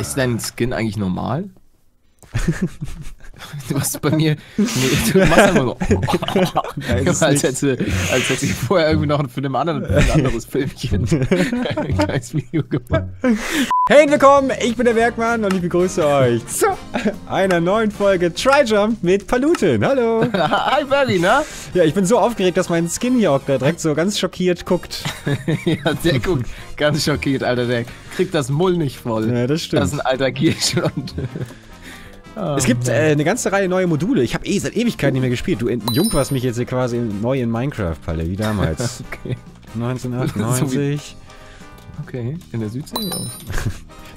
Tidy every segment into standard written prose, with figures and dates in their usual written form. Ist dein Skin eigentlich normal? Du machst bei mir. Nee, du machst einfach so. Nein, als hätte ich vorher irgendwie noch für ein anderes Filmchen ein kleines Video gemacht. Hey und willkommen, ich bin der Bergmann und ich begrüße euch zu einer neuen Folge Tryjump mit Paluten. Hallo! Hi Berli, ne? Ja, ich bin so aufgeregt, dass mein Skin hier auch direkt so ganz schockiert guckt. Ja, der guckt ganz schockiert, Alter. Der kriegt das Mull nicht voll. Ja, das stimmt. Das ist ein alter Kirsch und... Es gibt eine ganze Reihe neue Module. Ich habe seit Ewigkeiten nicht mehr gespielt. Du jungferst mich jetzt hier quasi neu in Minecraft, Palle, wie damals. Okay. 1998. Okay, in der Südsee oder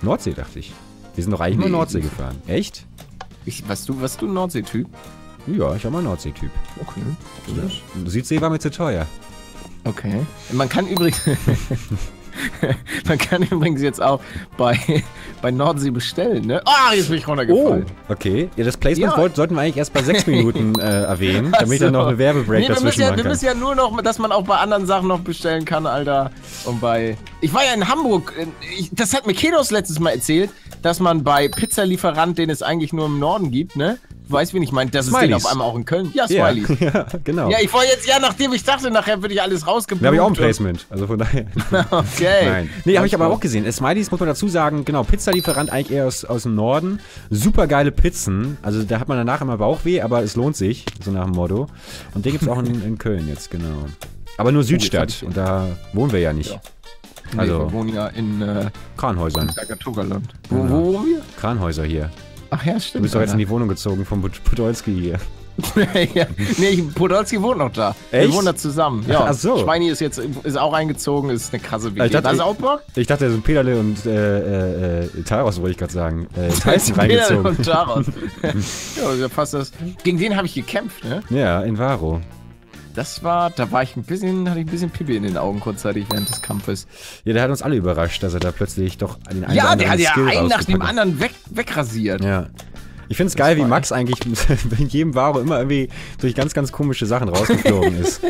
Nordsee, dachte ich. Wir sind doch eigentlich nur Nordsee gefahren. Echt? Warst du ein Nordsee-Typ? Ja, ich war mal ein Nordsee-Typ. Okay. Oder? Südsee war mir zu teuer. Okay. Man kann übrigens jetzt auch bei Nordsee bestellen, ne? Ah, jetzt bin ich runtergefallen. Oh, okay. Ja, das Placement sollten wir eigentlich erst bei 6 Minuten erwähnen, damit dann noch eine Werbebreak dazwischen machen kann. Wir müssen ja nur noch, dass man auch bei anderen Sachen noch bestellen kann, Alter. Und bei... Ich war ja in Hamburg, das hat mir Kedos letztes Mal erzählt, dass man bei Pizzalieferant, den es eigentlich nur im Norden gibt, ne? Du weißt, wen ich meine, dass es den auf einmal auch in Köln... Ja, Smileys. Ja, genau. Ja, ich war jetzt... Ja, nachdem ich dachte, nachher würde ich alles rausgeblieben. Da habe ich auch ein Placement, also von daher... Okay. Nein. Nee, habe ich aber auch gesehen. Smileys muss man dazu sagen, genau, Pizzalieferant eigentlich eher aus dem Norden. Super geile Pizzen. Also da hat man danach immer Bauchweh, aber es lohnt sich, so nach dem Motto. Und den gibt es auch in Köln jetzt, genau. Aber nur Südstadt. Und da wohnen wir ja nicht. Ja. Nee, also, wir wohnen ja in Kranhäusern. Wo wohnen wir? Kranhäuser hier. Ach ja, stimmt. Du bist doch jetzt in die Wohnung gezogen vom Podolski hier. Ja. Nee, Podolski wohnt noch da. Echt? Wir wohnen da zusammen. Ja. Ach so. Schweini ist jetzt auch eingezogen, ist eine krasse WG. Also auch Bock? Ich dachte, da sind Pedale und Taros, wollte ich gerade sagen. Tyson reingezogen. Pedale und Taros. Ja, da passt das. Gegen den habe ich gekämpft, ne? Ja, in Varo. Da hatte ich ein bisschen Pipi in den Augen kurzzeitig während des Kampfes. Ja, der hat uns alle überrascht, dass er da plötzlich doch den einen oder anderen Skill rausgepackt hat. Ja, der hat ja einen nach dem anderen wegrasiert. Ja. Ich find's geil, wie Max eigentlich in jedem Varo immer irgendwie durch ganz, ganz komische Sachen rausgeflogen ist.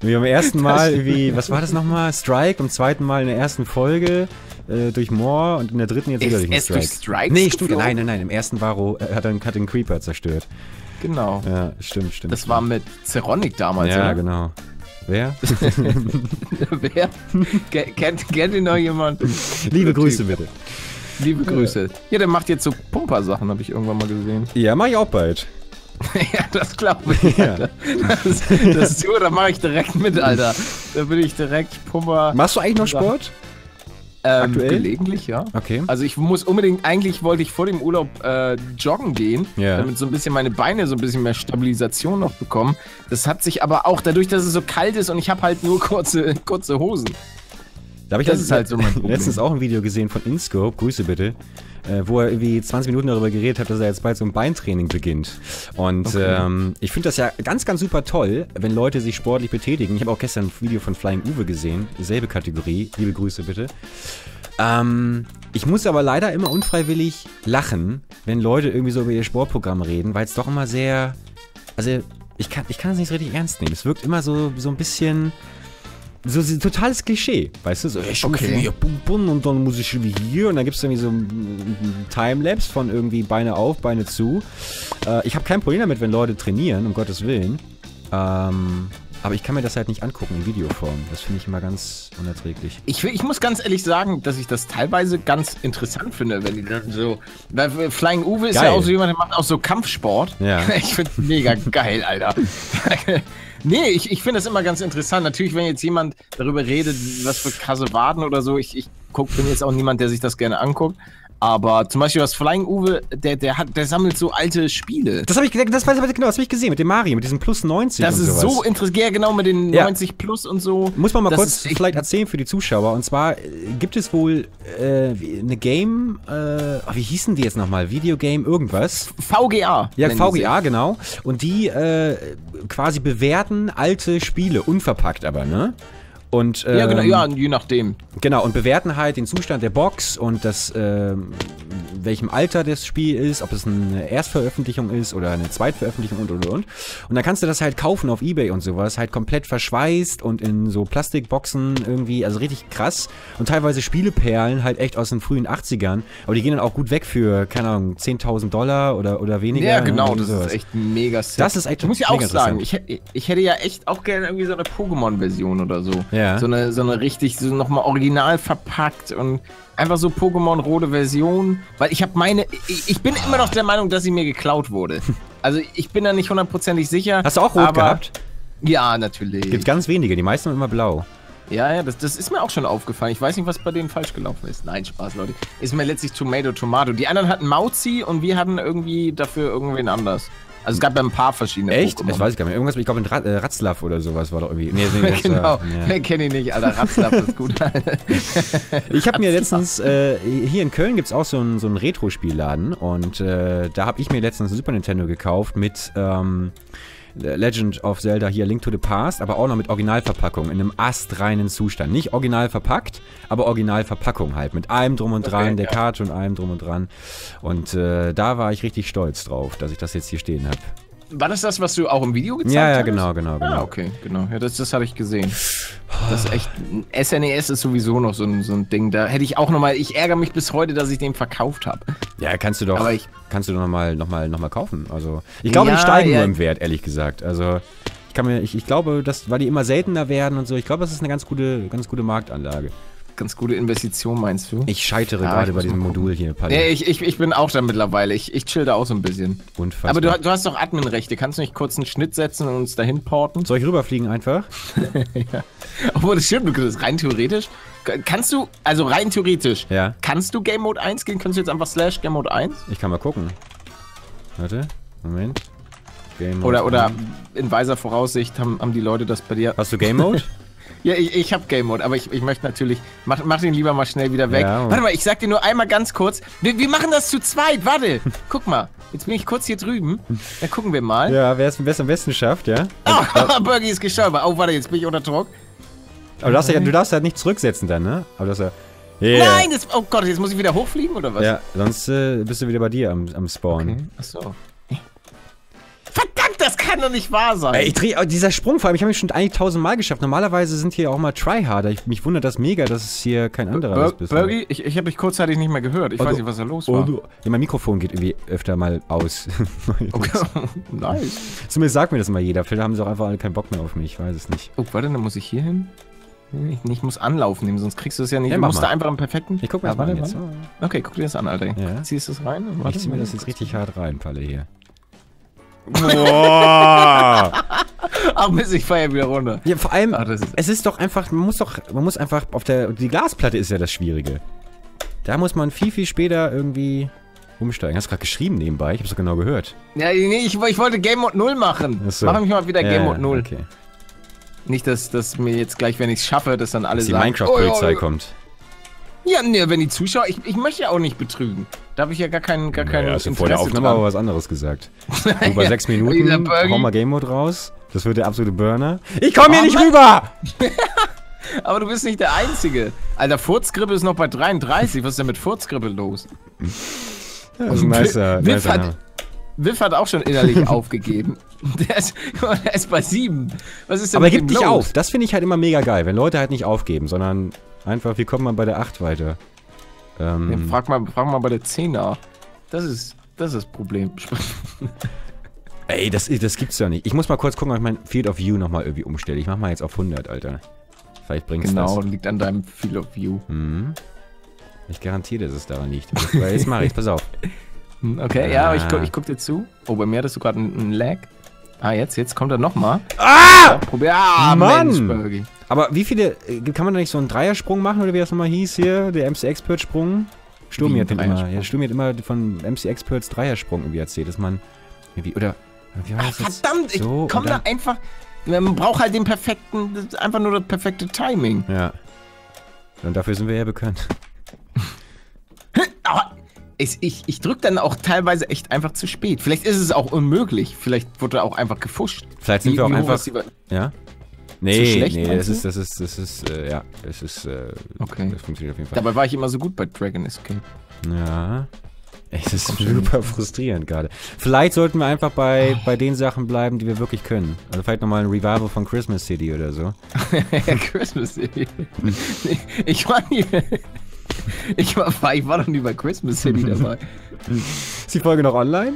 Wie beim ersten Mal irgendwie, was war das nochmal? Strike, beim zweiten Mal in der ersten Folge durch Moor und in der dritten jetzt wieder durch den Strike. Nee, stimmt, nein, im ersten Varo hat den Creeper zerstört. Genau. Ja, stimmt. Das war mit Zeronik damals, ja, oder? Genau. Wer? Wer? Kennt ihn noch jemand? Liebe Grüße bitte. Liebe Grüße. Ja, der macht jetzt so Pumper-Sachen, habe ich irgendwann mal gesehen. Ja, mache ich auch bald. Ja, das glaube ich, Alter. Ja. Da mache ich direkt mit, Alter. Da bin ich direkt Pumper. Machst du eigentlich noch Sport? Aktuell? Gelegentlich, ja. Okay. Also ich muss unbedingt, eigentlich wollte ich vor dem Urlaub joggen gehen, damit so ein bisschen meine Beine so ein bisschen mehr Stabilisation noch bekommen. Das hat sich aber auch, dadurch, dass es so kalt ist und ich habe halt nur kurze Hosen. Da habe ich letztens auch ein Video gesehen von InScope, Grüße bitte, wo er irgendwie 20 Minuten darüber geredet hat, dass er jetzt bald so ein Beintraining beginnt. Und ich finde das ja ganz, ganz super toll, wenn Leute sich sportlich betätigen. Ich habe auch gestern ein Video von Flying Uwe gesehen, selbe Kategorie, liebe Grüße bitte. Ich muss aber leider immer unfreiwillig lachen, wenn Leute irgendwie so über ihr Sportprogramm reden, weil es doch immer sehr... Also ich kann es nicht richtig ernst nehmen. Es wirkt immer so ein bisschen... So ein totales Klischee, weißt du? So, ich muss hier pumpen und dann muss ich hier und dann gibt es irgendwie so einen Timelapse von irgendwie Beine auf, Beine zu. Ich habe kein Problem damit, wenn Leute trainieren, um Gottes Willen. Aber ich kann mir das halt nicht angucken in Videoform. Das finde ich immer ganz unerträglich. Ich muss ganz ehrlich sagen, dass ich das teilweise ganz interessant finde, wenn die dann so... Weil Flying Uwe ist ja auch so jemand, der macht auch so Kampfsport. Ja. Ich finde es mega geil, Alter. Nee, ich finde das immer ganz interessant. Natürlich, wenn jetzt jemand darüber redet, was für krasse Waden oder so, bin jetzt auch niemand, der sich das gerne anguckt. Aber zum Beispiel was Flying Uwe, der sammelt so alte Spiele. Das habe ich gedacht, das habe ich gesehen mit dem Mario, mit diesem Plus 90. Das ist so interessant, ja, genau, mit den 90 Plus und so. Muss man mal kurz vielleicht erzählen für die Zuschauer. Und zwar gibt es wohl eine Game, wie hießen die jetzt nochmal? Videogame irgendwas? VGA. Ja, VGA, genau. Und die quasi bewerten alte Spiele, unverpackt aber, ne? Und, ja, genau, ja, je nachdem. Genau, und bewerten halt den Zustand der Box und das, welchem Alter das Spiel ist, ob es eine Erstveröffentlichung ist oder eine Zweitveröffentlichung und. Und dann kannst du das halt kaufen auf eBay und sowas, halt komplett verschweißt und in so Plastikboxen irgendwie, also richtig krass. Und teilweise Spieleperlen halt echt aus den frühen 80ern, aber die gehen dann auch gut weg für, keine Ahnung, 10.000 Dollar oder weniger. Ja, genau, das ist echt mega sick. Das ist echt, muss ich auch sagen, ich hätte ja echt auch gerne irgendwie so eine Pokémon-Version oder so. Ja. So eine richtig, so nochmal original verpackt und einfach so Pokémon-rote Version. Weil ich habe meine, ich bin immer noch der Meinung, dass sie mir geklaut wurde. Also ich bin da nicht hundertprozentig sicher. Hast du auch rot gehabt? Ja, natürlich. Es gibt ganz wenige, die meisten sind immer blau. Ja, ja, das ist mir auch schon aufgefallen. Ich weiß nicht, was bei denen falsch gelaufen ist. Nein, Spaß, Leute. Ist mir letztlich Tomato. Die anderen hatten Mauzi und wir hatten irgendwie dafür irgendwen anders. Also es gab ja ein paar verschiedene. Echt? Pokémon. Ich weiß gar nicht. Irgendwas, ich glaube, in Ratzlaff oder sowas war doch irgendwie. Nee, genau. Ja. Kenne ich nicht, Alter. Ratzlaff ist gut. Ich habe mir letztens, hier in Köln gibt es auch so einen Retro-Spielladen. Und da habe ich mir letztens ein Super Nintendo gekauft mit Legend of Zelda, hier Link to the Past, aber auch noch mit Originalverpackung, in einem astreinen Zustand. Nicht original verpackt, aber Originalverpackung halt, mit allem drum und dran, okay, der Karte und allem drum und dran. Und da war ich richtig stolz drauf, dass ich das jetzt hier stehen habe. War das, was du auch im Video gezeigt hast? Ja, genau. Ah, okay, genau. Ja, das hatte ich gesehen. Das ist echt, SNES ist sowieso noch so ein Ding, da hätte ich auch nochmal, ich ärgere mich bis heute, dass ich den verkauft habe. Ja, kannst du doch nochmal kaufen. Also, ich glaube, ja, die steigen nur im Wert, ehrlich gesagt. Also, ich glaube, weil die immer seltener werden und so, ich glaube, das ist eine ganz gute Marktanlage. Ganz gute Investition, meinst du? Ich scheitere gerade bei diesem Modul hier. Nee, ich bin auch da mittlerweile. Ich chill da auch so ein bisschen. Unfassbar. Aber du hast doch Adminrechte. Kannst du nicht kurz einen Schnitt setzen und uns dahin porten? Soll ich rüberfliegen einfach? Ja. Obwohl, das stimmt, Lukas, rein theoretisch. Kannst du, also rein theoretisch, ja, kannst du Game Mode 1 gehen? Kannst du jetzt einfach / Game Mode 1? Ich kann mal gucken. Warte, Moment. Game Mode oder in weiser Voraussicht haben die Leute das bei dir. Hast du Game Mode? Ja, ich hab Game Mode, aber ich möchte natürlich. Mach den lieber mal schnell wieder weg. Ja, warte mal, ich sag dir nur einmal ganz kurz. Wir machen das zu zweit, warte. Guck mal, jetzt bin ich kurz hier drüben. Dann gucken wir mal. Ja, wer es am besten schafft, ja. Oh, Bergi ist gestorben. Oh, warte, jetzt bin ich unter Druck. Aber du darfst halt nicht zurücksetzen dann, ne? Aber das ja. Yeah. Nein, oh Gott, jetzt muss ich wieder hochfliegen oder was? Ja, sonst bist du wieder bei dir am Spawn. Okay. Achso. Verdammt, das kann doch nicht wahr sein. Dieser Sprung, vor allem, ich habe mich schon eigentlich 1000-mal geschafft. Normalerweise sind hier auch mal Tryharder. Mich wundert das mega, dass es hier kein anderer ist. Bergi, ich habe dich kurzzeitig nicht mehr gehört. Ich weiß nicht, was da los war. Ja, mein Mikrofon geht irgendwie öfter mal aus. Okay. Nice. Zumindest sagt mir das mal jeder. Vielleicht haben sie auch einfach alle keinen Bock mehr auf mich. Ich weiß es nicht. Oh, warte, dann muss ich hier hin. Ich muss anlaufen nehmen, sonst kriegst du es ja nicht. Ja, du musst da einfach im perfekten. Ich guck mir das mal an jetzt. Okay, guck dir das an, Alter. Ja. Ziehst du es rein? Ich zieh mir das jetzt richtig hart rein, Palle, hier. Boah! Ach Mist, ich fahr ja wieder runter. Ja, vor allem, es ist doch einfach, man muss einfach auf die Glasplatte ist ja das Schwierige. Da muss man viel, viel später irgendwie umsteigen. Hast du gerade geschrieben nebenbei? Ich hab's doch genau gehört. Ja, nee, ich wollte Game Mode 0 machen. So. Mach mich mal wieder Game Mode 0. Okay. Nicht, dass mir jetzt gleich, wenn ich's schaffe, dass dann alle sagen, die Minecraft-Polizei kommt. Ja, ne, wenn die Zuschauer, ich möchte ja auch nicht betrügen. Da habe ich ja gar keinen Interesse vor der Aufnahme dran. Aber was anderes gesagt. So bei 6 Minuten, hau mal Game Mode raus. Das wird der absolute Burner. Ich komme hier nicht rüber! Aber du bist nicht der Einzige. Alter, Furzgrippe ist noch bei 33. Was ist denn mit Furzgrippe los? Ja, das ist ein nicer Name. Wiff hat auch schon innerlich aufgegeben. Der ist bei 7. Was ist denn aber mit dem los? Aber gib dich auf. Das finde ich halt immer mega geil, wenn Leute halt nicht aufgeben, sondern einfach, wie kommt man bei der 8 weiter? Ja, frag mal bei der 10 nach. Das ist Problem. Ey, das gibt's ja nicht. Ich muss mal kurz gucken, ob ich mein Field of View nochmal irgendwie umstelle. Ich mach mal jetzt auf 100, Alter. Vielleicht bringt's das. Genau, liegt an deinem Field of View. Mhm. Ich garantiere, dass es daran liegt. Aber jetzt mach ich's, pass auf. Okay, ja, aber ich guck dir zu. Oh, bei mir hattest du gerade einen Lag. Ah, jetzt kommt er nochmal. Ah! Ja, probier. Ah, Mann! Mensch, aber wie viele, kann man da nicht so einen Dreiersprung machen, oder wie das nochmal hieß hier, der MC-Expert-Sprung? Sturmi hat immer von MC-Experts Dreiersprung irgendwie erzählt, dass man irgendwie, oder, wie war das jetzt? Verdammt, ich komm da einfach, man braucht halt den perfekten, einfach nur das perfekte Timing. Ja. Und dafür sind wir ja bekannt. Ich drück dann auch teilweise echt einfach zu spät. Vielleicht ist es auch unmöglich. Vielleicht wurde auch einfach gefuscht. Vielleicht sind wir auch einfach. Ja? Nee, das ist, okay. Das funktioniert auf jeden Fall. Dabei war ich immer so gut bei Dragon Escape. Ja. Es ist super frustrierend gerade. Vielleicht sollten wir einfach bei den Sachen bleiben, die wir wirklich können. Also vielleicht nochmal ein Revival von Christmas City oder so. Christmas City? Ich war doch nie bei Christmas City dabei. Ist die Folge noch online?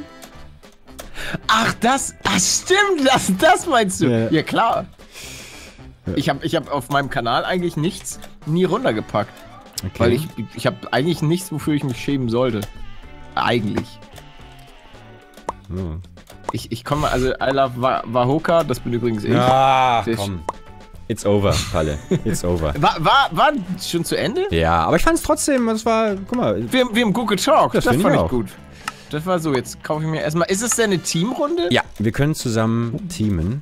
Ach, stimmt, das meinst du? Yeah. Ja, klar. Ja. Ich hab auf meinem Kanal eigentlich nichts nie runtergepackt. Okay. Weil ich habe eigentlich nichts, wofür ich mich schämen sollte. Eigentlich. Oh. Ich komme, also I love Wahoka, das bin übrigens ich. Ah, komm. It's over, Palle. It's over. War schon zu Ende? Ja, aber ich fand es trotzdem, es war, guck mal. Wir haben gut getalkt, das fand ich gut. Das war so, jetzt kaufe ich mir erstmal. Ist es denn eine Teamrunde? Ja, wir können zusammen teamen.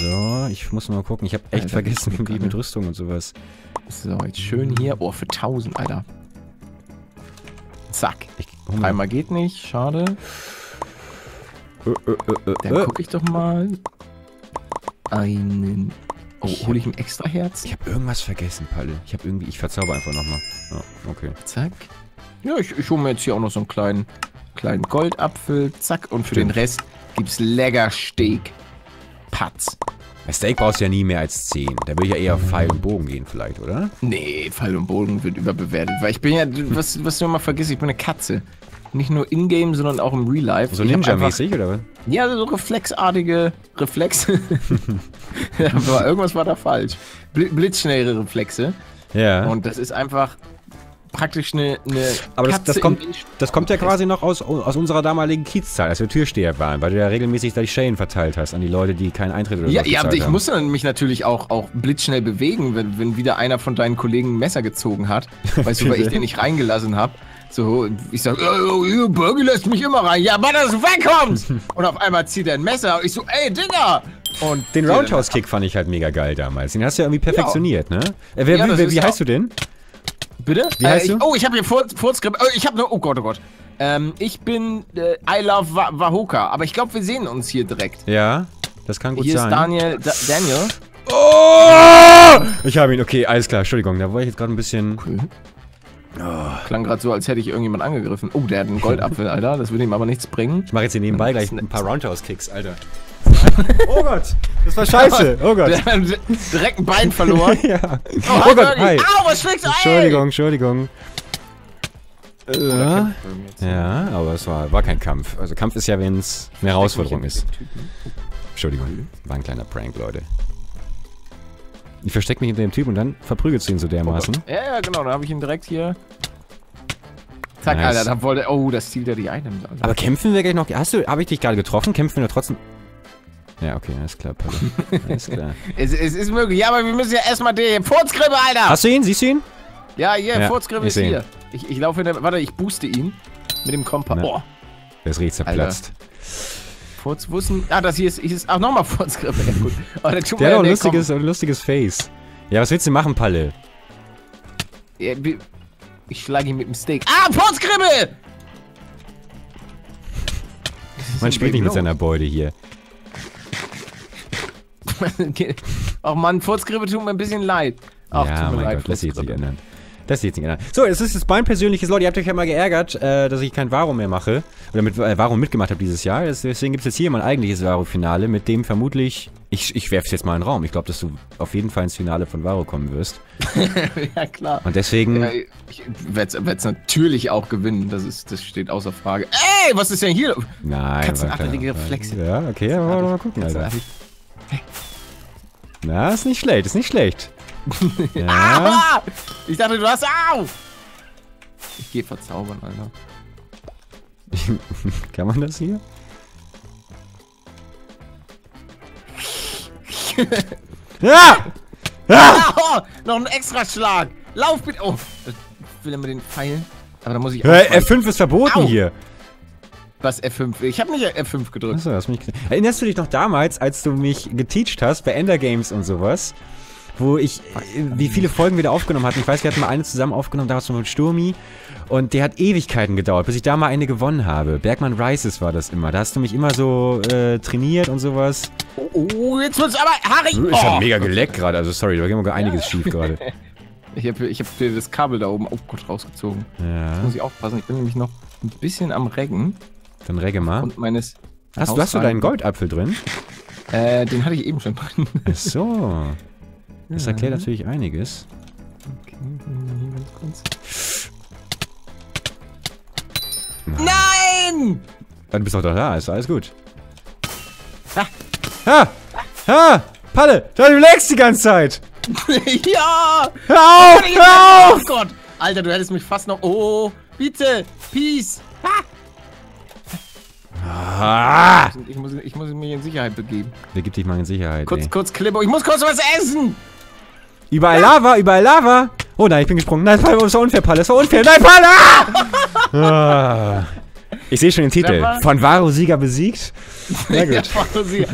So, ich muss mal gucken, ich habe echt vergessen, wie mit Rüstung und sowas. So, jetzt schön hier. Oh, für 1000, Alter. Zack. Einmal geht nicht, schade. Dann gucke ich doch mal. Einen. Oh, hole ich ein extra Herz? Ich habe irgendwas vergessen, Palle. Ich verzauber einfach nochmal. Oh, okay. Zack. Ja, ich hole mir jetzt hier auch noch so einen kleinen Goldapfel. Zack. Und für den Rest gibt's lecker Steak. Patz. Bei Steak brauchst du ja nie mehr als 10. Da würde ich ja eher auf Pfeil und Bogen gehen vielleicht, oder? Nee, Pfeil und Bogen wird überbewertet. Weil ich bin ja, was du immer vergisst, ich bin eine Katze. Nicht nur in-game, sondern auch im Real-Life. So Ninja-mäßig, oder was? Ja, so reflexartige Reflexe. Aber irgendwas war da falsch. Blitzschnellere Reflexe. Ja. Und das ist einfach praktisch eine aber das kommt ja quasi noch aus unserer damaligen Kiezzeit, als wir Türsteher waren, weil du ja regelmäßig da die Schellen verteilt hast an die Leute, die keinen Eintritt oder so haben. Ja, ich musste mich natürlich auch blitzschnell bewegen, wenn wieder einer von deinen Kollegen ein Messer gezogen hat, weißt du, weil ich den nicht reingelassen habe. So, ich sag, Bürgi lässt mich immer rein. Ja, aber dass du wegkommst! Und auf einmal zieht er ein Messer. Ich so, ey, Digga! Und den Roundhouse-Kick fand ich halt mega geil damals. Den hast du ja irgendwie perfektioniert, ne? Wie heißt du denn? Bitte? Wie heißt du? Ich habe hier Furzgrippe. Ich habe nur. Oh Gott, oh Gott. Ich bin I love Wahoka. Aber ich glaube, wir sehen uns hier direkt. Ja, das kann gut sein. Hier ist Daniel. Oh! Ich habe ihn. Okay, alles klar. Entschuldigung, da war ich jetzt gerade ein bisschen. Okay. Oh. Klang gerade so, als hätte ich irgendjemand angegriffen. Oh, der hat einen Goldapfel, Alter. Das würde ihm aber nichts bringen. Ich mache jetzt hier nebenbei gleich ein paar Roundhouse-Kicks, Alter. Oh Gott, das war scheiße. Oh Gott. Direkt ein Bein verloren. Ja. Oh, oh Gott, hi. Au, was schlägst du ein? Entschuldigung. Ja, aber es war kein Kampf. Also Kampf ist ja, wenn es eine Herausforderung ist. Entschuldigung, war ein kleiner Prank, Leute. Ich verstecke mich hinter dem Typ und dann verprügelst du ihn so dermaßen. Oh ja, genau, dann habe ich ihn direkt hier. Zack, nice. Alter, da wollte. Oh, das zielt er die ein. Also. Aber kämpfen wir gleich noch. Habe ich dich gerade getroffen? Kämpfen wir doch trotzdem. Ja, okay, alles klar, Palle. Alles klar. es ist möglich. Ja, aber wir müssen ja erstmal den Furzgrippe, Alter! Hast du ihn? Siehst du ihn? Ja, Furzgrippe ist hier. Ich laufe hinter. Warte, ich booste ihn mit dem Kompass. Boah. Das Rätsel platzt. Furzwussen. Ah, das hier ist ach, nochmal Furzgrippe. Ja, gut. Oh, der hat auch ein lustiges Face. Ja, was willst du machen, Palle? Ja, ich schlage ihn mit dem Steak. Ah, Furzgrippe! Man spielt nicht mit seiner Beute hier. Ach man, Furzgrippe tut mir ein bisschen leid. Ach, ja, tut mir leid, Gott, das sieht sich ändern. So, es ist jetzt mein persönliches, Leute, ihr habt euch ja mal geärgert, dass ich kein Varo mehr mache. Oder mit Varo mitgemacht habe dieses Jahr. Deswegen gibt es jetzt hier mein eigentliches Varo-Finale, mit dem vermutlich. Ich werfe es jetzt mal in den Raum. Ich glaube, dass du auf jeden Fall ins Finale von Varo kommen wirst. Ja, klar. Und deswegen. Ja, ich werde es natürlich auch gewinnen. Das steht außer Frage. Ey, was ist denn hier? Nein. Katzenartige Reflexe. Ja, okay, aber wollen wir mal gucken, Alter. Hey. Na, ist nicht schlecht, ist nicht schlecht. Ja. Ah, ich dachte, du hast auf! Ich geh verzaubern, Alter. Kann man das hier? Ja! Ah! Oh, noch ein extra Schlag! Lauf bitte! Oh, ich will immer den Pfeilen. Aber da muss ich. F5 ist verboten hier! Was F5? Ich habe nicht F5 gedrückt. Achso, hast mich. Erinnerst du dich noch damals, als du mich geteacht hast bei Ender Games und sowas? wo ich, wie viele Folgen wir da aufgenommen hatten. Ich weiß, wir hatten mal eine zusammen aufgenommen, damals noch mit Sturmi. Und der hat Ewigkeiten gedauert, bis ich da mal eine gewonnen habe. Bergmann Rises war das immer. Da hast du mich immer so trainiert und sowas. Oh, jetzt wird's aber haarig. Oh. Ich hab mega geleckt gerade, also sorry, da ging mal einiges schief gerade. Ich hab dir das Kabel da oben auch gut rausgezogen. Ja. Jetzt muss ich aufpassen, ich bin nämlich noch ein bisschen am Reggen. Dann regge mal. Und meines hast du deinen Goldapfel drin? Den hatte ich eben schon drin. Ach so. Das erklärt natürlich einiges. Okay, hier ganz kurz. Nein! Du bist doch da, ist alles gut. Ha! Ha! Ha! Palle! Du überlegst die ganze Zeit! Ja! Hör auf! Hör auf! Oh Gott! Alter, du hättest mich fast noch... Oh! Bitte! Peace! Ha! Ah. Ich muss mich in Sicherheit begeben. Der gibt dich mal in Sicherheit. Kurz Klippo. Ich muss kurz was essen! Überall Lava, überall Lava! Oh nein, ich bin gesprungen. Nein, das war unfair, Palle. Das war unfair. Nein, Palle! Ah. Ich sehe schon den Titel. Von Varo Sieger besiegt. Sehr gut. Ja,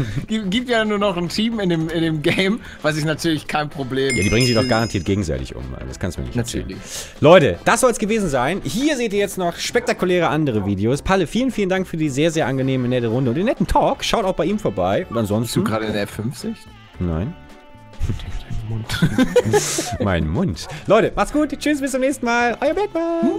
gibt ja nur noch ein Team in dem Game, was ist natürlich kein Problem. Ja, die bringen sich doch garantiert gegenseitig um. Das kannst du mir nicht erzählen. Leute, das soll es gewesen sein. Hier seht ihr jetzt noch spektakuläre andere Videos. Palle, vielen, vielen Dank für die sehr, sehr angenehme, nette Runde und den netten Talk. Schaut auch bei ihm vorbei. Und ansonsten... Bist du gerade in der F50? Nein. Mund. Mein Mund. Leute, macht's gut. Tschüss, bis zum nächsten Mal. Euer Bergmann.